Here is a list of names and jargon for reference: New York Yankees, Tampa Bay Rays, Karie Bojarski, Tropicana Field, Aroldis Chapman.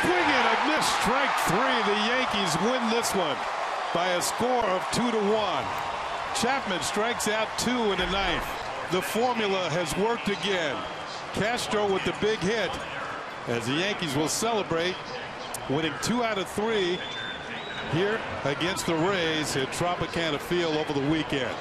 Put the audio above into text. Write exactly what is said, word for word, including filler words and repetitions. swing and a miss, strike three. The Yankees win this one by a score of two to one. Chapman strikes out two in the ninth. The formula has worked again. Castro with the big hit, as the Yankees will celebrate winning two out of three here against the Rays at Tropicana Field over the weekend.